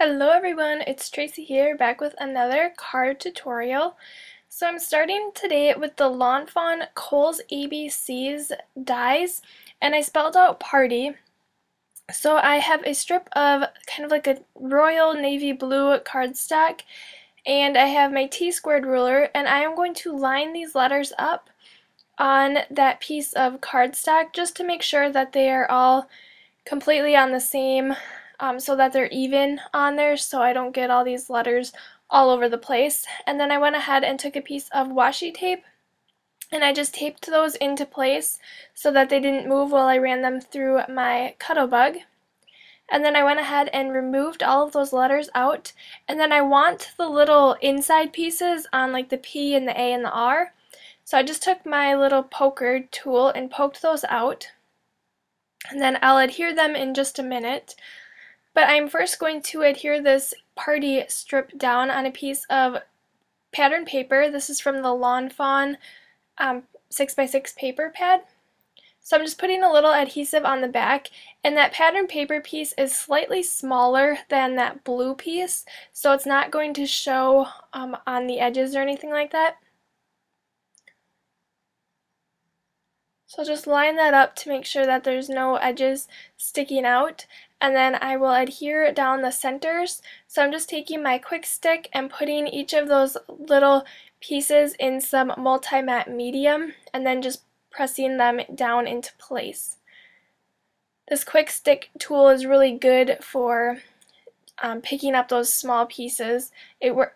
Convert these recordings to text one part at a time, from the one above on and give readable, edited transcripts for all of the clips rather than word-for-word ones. Hello everyone, it's Tracy here, back with another card tutorial. So I'm starting today with the Lawn Fawn Cole's ABCs dies, and I spelled out party. So I have a strip of kind of like a royal navy blue cardstock, and I have my T-squared ruler, and I am going to line these letters up on that piece of cardstock just to make sure that they are all completely on the same so that they're even on there so I don't get all these letters all over the place. And then I went ahead and took a piece of washi tape and I just taped those into place so that they didn't move while I ran them through my Cuttlebug. And then I went ahead and removed all of those letters out, and then I want the little inside pieces on like the P and the A and the R. So I just took my little poker tool and poked those out, and then I'll adhere them in just a minute. But I'm first going to adhere this party strip down on a piece of pattern paper. This is from the Lawn Fawn 6x6 paper pad. So I'm just putting a little adhesive on the back, and that pattern paper piece is slightly smaller than that blue piece, so it's not going to show on the edges or anything like that. So just line that up to make sure that there's no edges sticking out, and then I will adhere down the centers. So I'm just taking my QuickStik and putting each of those little pieces in some multi-matte medium and then just pressing them down into place. This QuickStik tool is really good for picking up those small pieces.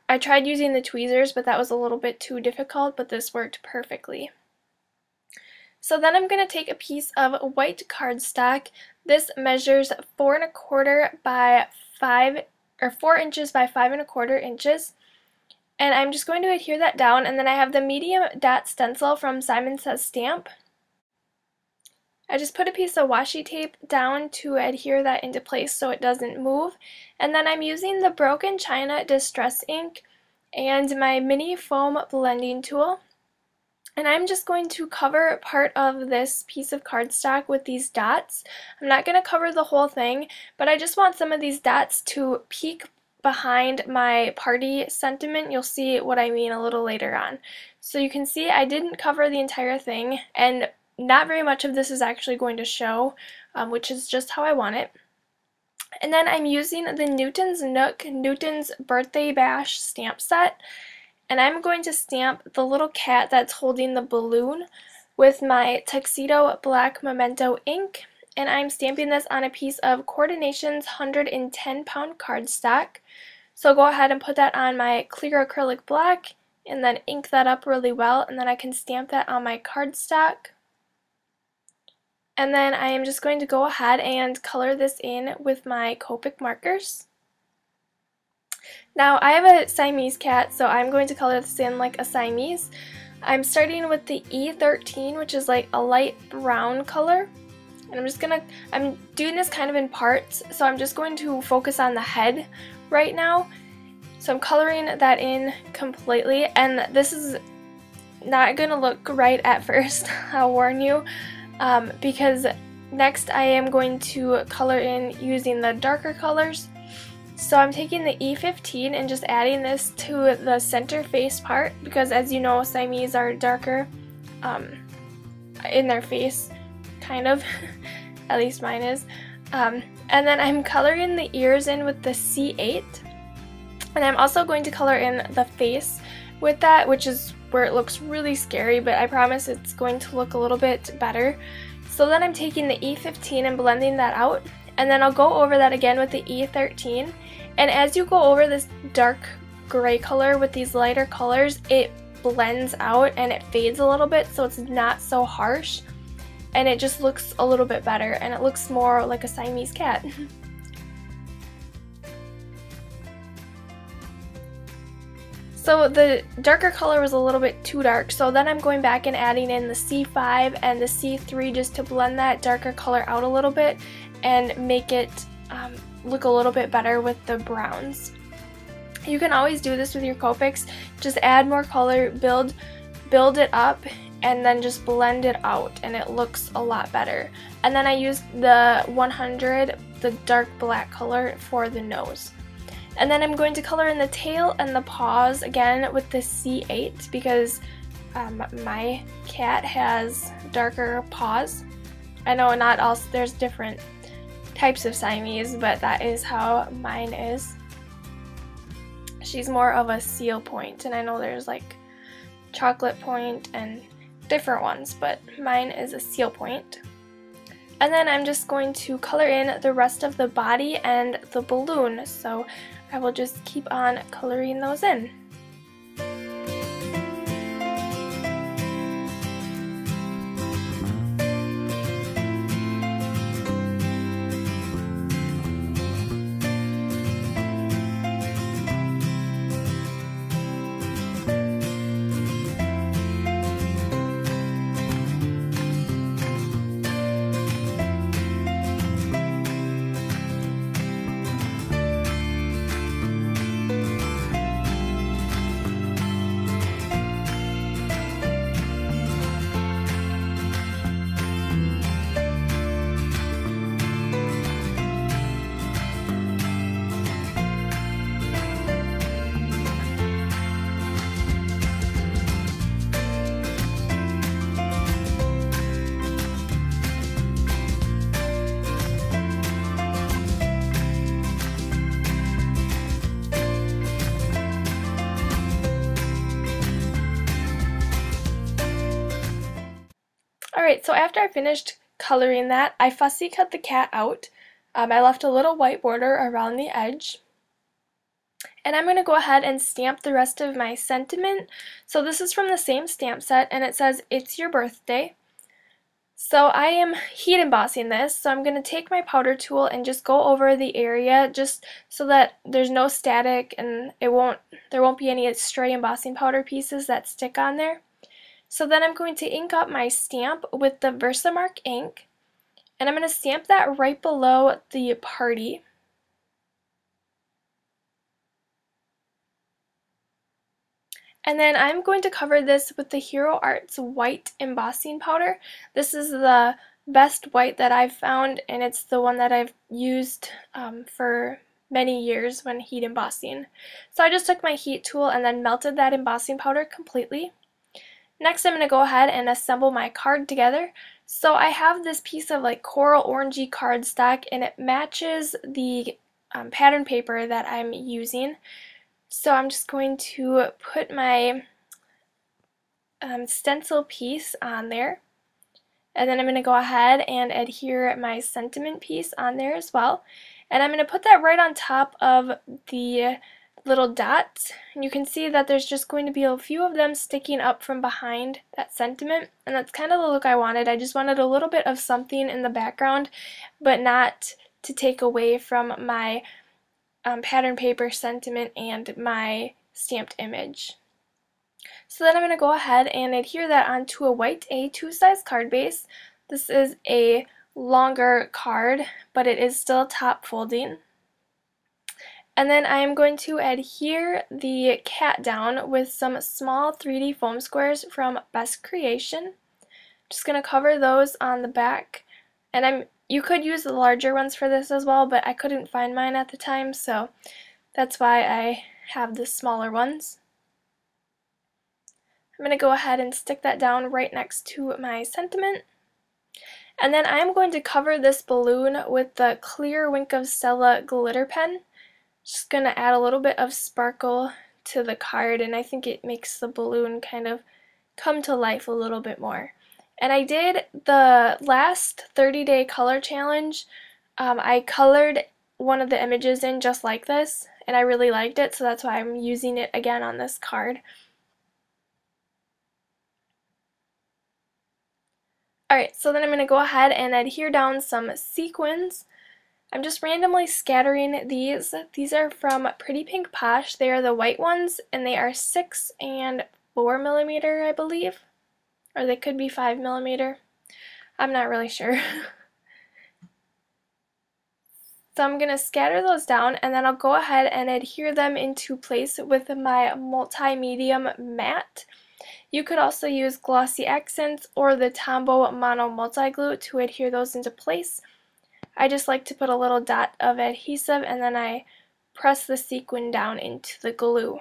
I tried using the tweezers, but that was a little bit too difficult, but this worked perfectly. So then I'm going to take a piece of white cardstock. This measures 4 inches by 5 1/4 inches, and I'm just going to adhere that down. And then I have the medium dot stencil from Simon Says Stamp. I just put a piece of washi tape down to adhere that into place so it doesn't move. And then I'm using the Broken China Distress Ink and my mini foam blending tool. And I'm just going to cover part of this piece of cardstock with these dots. I'm not going to cover the whole thing, but I just want some of these dots to peek behind my party sentiment. You'll see what I mean a little later on. So you can see I didn't cover the entire thing, and not very much of this is actually going to show, which is just how I want it. And then I'm using the Newton's Nook Newton's Birthday Bash stamp set. And I'm going to stamp the little cat that's holding the balloon with my Tuxedo Black Memento ink. And I'm stamping this on a piece of Coordination's 110-pound cardstock. So go ahead and put that on my clear acrylic black and then ink that up really well. And then I can stamp that on my cardstock. And then I am just going to go ahead and color this in with my Copic markers. Now, I have a Siamese cat, so I'm going to color this in like a Siamese. I'm starting with the E13, which is like a light brown color. And I'm doing this kind of in parts, so I'm just going to focus on the head right now. So I'm coloring that in completely, and this is not going to look right at first, I'll warn you, because next I am going to color in using the darker colors. So I'm taking the E15 and just adding this to the center face part because, as you know, Siamese are darker in their face, kind of, at least mine is. And then I'm coloring the ears in with the C8, and I'm also going to color in the face with that, which is where it looks really scary, but I promise it's going to look a little bit better. So then I'm taking the E15 and blending that out. And then I'll go over that again with the E13, and as you go over this dark gray color with these lighter colors, it blends out and it fades a little bit, so it's not so harsh, and it just looks a little bit better, and it looks more like a Siamese cat. So the darker color was a little bit too dark, so then I'm going back and adding in the C5 and the C3 just to blend that darker color out a little bit and make it look a little bit better with the browns. You can always do this with your Copics, just add more color, build it up, and then just blend it out, and it looks a lot better. And then I used the 100, the dark black color, for the nose. And then I'm going to color in the tail and the paws again with the C8 because my cat has darker paws. I know not all, there's different types of Siamese, but that is how mine is. She's more of a seal point, and I know there's like chocolate point and different ones, but mine is a seal point. And then I'm just going to color in the rest of the body and the balloon, so I will just keep on coloring those in. Alright, so after I finished coloring that, I fussy cut the cat out. I left a little white border around the edge. And I'm going to go ahead and stamp the rest of my sentiment. So this is from the same stamp set, and it says, "It's your birthday." So I am heat embossing this, so I'm going to take my powder tool and just go over the area just so that there's no static and there won't be any stray embossing powder pieces that stick on there. So then I'm going to ink up my stamp with the Versamark ink, and I'm going to stamp that right below the party. And then I'm going to cover this with the Hero Arts white embossing powder. This is the best white that I've found, and it's the one that I've used for many years when heat embossing. So I just took my heat tool and then melted that embossing powder completely. Next, I'm going to go ahead and assemble my card together. So I have this piece of like coral orangey cardstock, and it matches the pattern paper that I'm using. So I'm just going to put my stencil piece on there. And then I'm going to go ahead and adhere my sentiment piece on there as well. And I'm going to put that right on top of the little dots, and you can see that there's just going to be a few of them sticking up from behind that sentiment, and that's kind of the look I wanted. I just wanted a little bit of something in the background, but not to take away from my pattern paper sentiment and my stamped image. So then I'm going to go ahead and adhere that onto a white A2 size card base. This is a longer card, but it is still top folding. And then I am going to adhere the cat down with some small 3D foam squares from Best Creation. Just going to cover those on the back. And you could use the larger ones for this as well, but I couldn't find mine at the time, so that's why I have the smaller ones. I'm going to go ahead and stick that down right next to my sentiment. And then I'm going to cover this balloon with the clear Wink of Stella glitter pen. Just going to add a little bit of sparkle to the card, and I think it makes the balloon kind of come to life a little bit more. And I did the last 30-day color challenge. I colored one of the images in just like this, and I really liked it, so that's why I'm using it again on this card. Alright, so then I'm going to go ahead and adhere down some sequins. I'm just randomly scattering these. These are from Pretty Pink Posh. They are the white ones, and they are 6 and 4 millimeter, I believe. Or they could be 5 millimeter. I'm not really sure. So I'm going to scatter those down, and then I'll go ahead and adhere them into place with my multi-medium matte. You could also use Glossy Accents or the Tombow Mono Multi Glue to adhere those into place. I just like to put a little dot of adhesive, and then I press the sequin down into the glue.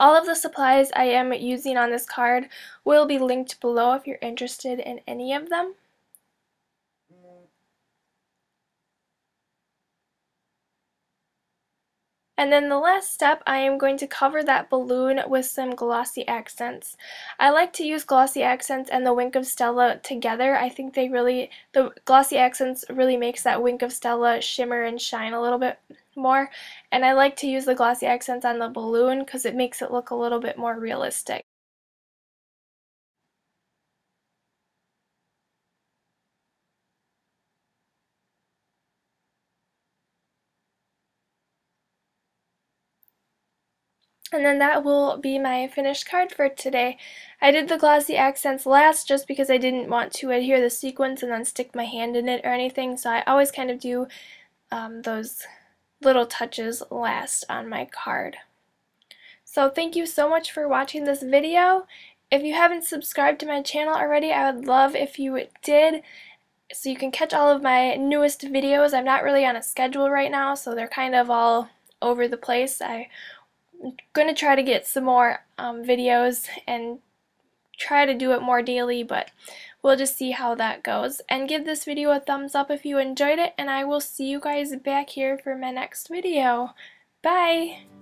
All of the supplies I am using on this card will be linked below if you're interested in any of them. And then the last step, I am going to cover that balloon with some glossy accents. I like to use glossy accents and the Wink of Stella together. I think the glossy accents really makes that Wink of Stella shimmer and shine a little bit more. And I like to use the glossy accents on the balloon because it makes it look a little bit more realistic. And then that will be my finished card for today. I did the glossy accents last just because I didn't want to adhere the sequins and then stick my hand in it or anything, so I always kind of do those little touches last on my card. So thank you so much for watching this video. If you haven't subscribed to my channel already, I would love if you did, so you can catch all of my newest videos. I'm not really on a schedule right now, so they're kind of all over the place. I'm going to try to get some more videos and try to do it more daily, but we'll just see how that goes. And give this video a thumbs up if you enjoyed it, and I will see you guys back here for my next video. Bye!